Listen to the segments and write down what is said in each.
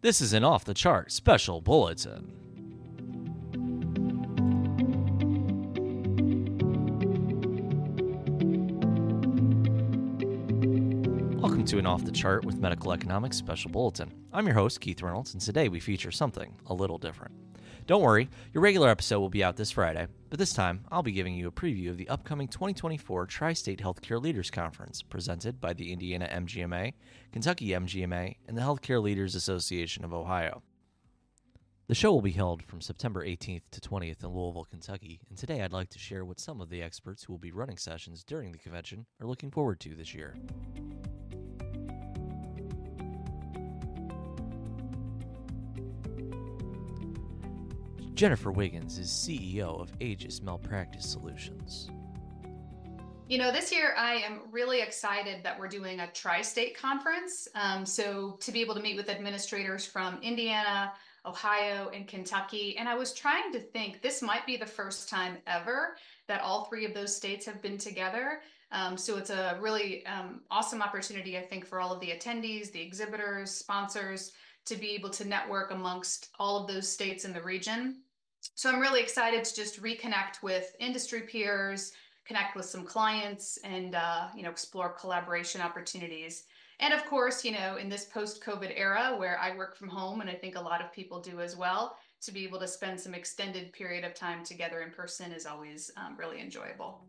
This is an off-the-chart special bulletin. Welcome to an off-the-chart with Medical Economics special bulletin. I'm your host, Keith Reynolds, and today we feature something a little different. Don't worry, your regular episode will be out this Friday, but this time I'll be giving you a preview of the upcoming 2024 Tri-State Healthcare Leaders Conference presented by the Indiana MGMA, Kentucky MGMA, and the Healthcare Leaders Association of Ohio. The show will be held from September 18th to 20th in Louisville, Kentucky, and today I'd like to share what some of the experts who will be running sessions during the convention are looking forward to this year. Jennifer Wiggins is CEO of Aegis Malpractice Solutions. You know, this year I am really excited that we're doing a tri-state conference. So to be able to meet with administrators from Indiana, Ohio, and Kentucky. And I was trying to think, this might be the first time ever that all three of those states have been together. So it's a really awesome opportunity, I think, for all of the attendees, the exhibitors, sponsors, to be able to network amongst all of those states in the region. So I'm really excited to just reconnect with industry peers, connect with some clients, and explore collaboration opportunities. And of course, you know, in this post-COVID era where I work from home, and I think a lot of people do as well, to be able to spend some extended period of time together in person is always really enjoyable.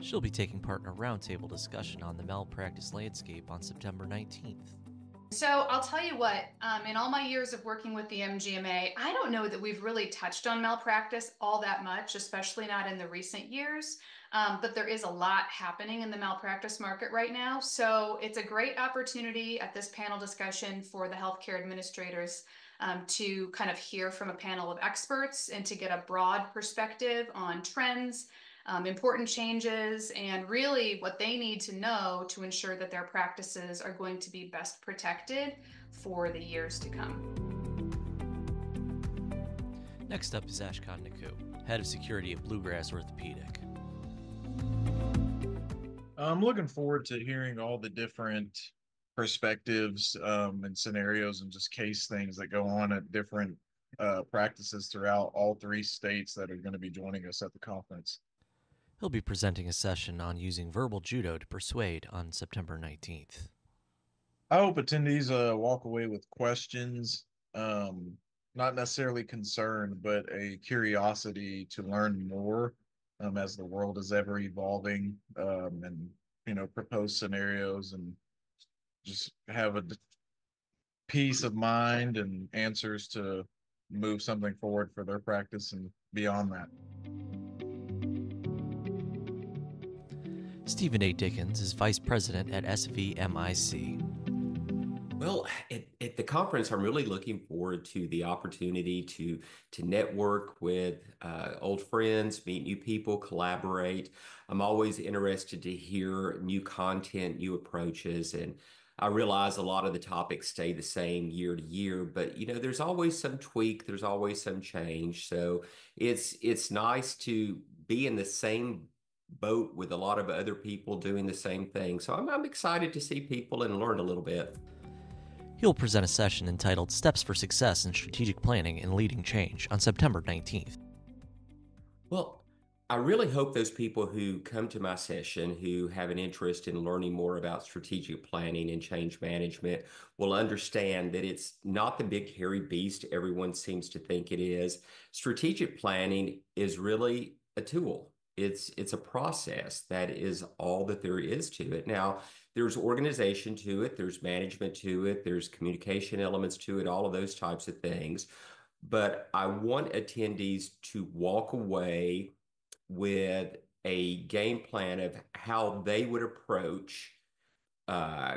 She'll be taking part in a roundtable discussion on the malpractice landscape on September 19th. So I'll tell you what, in all my years of working with the MGMA, I don't know that we've really touched on malpractice all that much, especially not in the recent years, but there is a lot happening in the malpractice market right now. So it's a great opportunity at this panel discussion for the healthcare administrators to kind of hear from a panel of experts and to get a broad perspective on trends, important changes, and really what they need to know to ensure that their practices are going to be best protected for the years to come. Next up is Ashkan Nikou, Head of Security at Bluegrass Orthopedic. I'm looking forward to hearing all the different perspectives and scenarios and just case things that go on at different practices throughout all three states that are going to be joining us at the conference. He'll be presenting a session on using verbal judo to persuade on September 19th. I hope attendees walk away with questions, not necessarily concern, but a curiosity to learn more as the world is ever evolving and, you know, propose scenarios and just have a peace of mind and answers to move something forward for their practice and beyond that. Stephen A. Dickens is Vice President at SVMIC. Well, at the conference, I'm really looking forward to the opportunity to network with old friends, meet new people, collaborate. I'm always interested to hear new content, new approaches, and I realize a lot of the topics stay the same year to year, but you know, there's always some tweak, there's always some change. So it's nice to be in the same boat with a lot of other people doing the same thing. So I'm excited to see people and learn a little bit. He'll present a session entitled Steps for Success in Strategic Planning and Leading Change on September 19th. Well, I really hope those people who come to my session who have an interest in learning more about strategic planning and change management will understand that it's not the big hairy beast everyone seems to think it is. Strategic planning is really a tool. It's a process. That is all that there is to it. Now, there's organization to it, there's management to it, there's communication elements to it, all of those types of things. But I want attendees to walk away with a game plan of how they would approach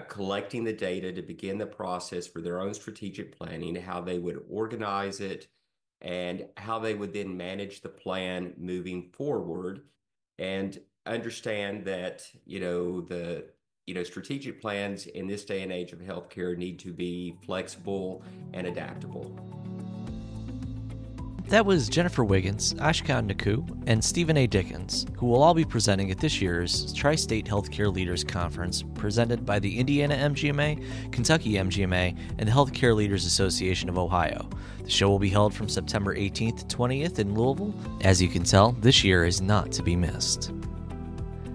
collecting the data to begin the process for their own strategic planning, how they would organize it, and how they would then manage the plan moving forward, and understand that, you know, strategic plans in this day and age of healthcare need to be flexible and adaptable. That was Jennifer Wiggins, Ashkan Nikou, and Stephen A. Dickens, who will all be presenting at this year's Tri-State Healthcare Leaders Conference, presented by the Indiana MGMA, Kentucky MGMA, and the Healthcare Leaders Association of Ohio. The show will be held from September 18th to 20th in Louisville. As you can tell, this year is not to be missed.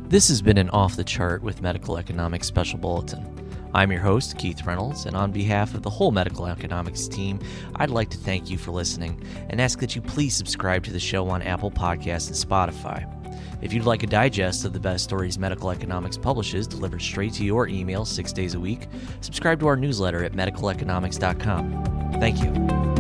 This has been an Off the Chart with Medical Economics Special Bulletin. I'm your host, Keith Reynolds, and on behalf of the whole Medical Economics team, I'd like to thank you for listening and ask that you please subscribe to the show on Apple Podcasts and Spotify. If you'd like a digest of the best stories Medical Economics publishes delivered straight to your email 6 days a week, subscribe to our newsletter at medicaleconomics.com. Thank you.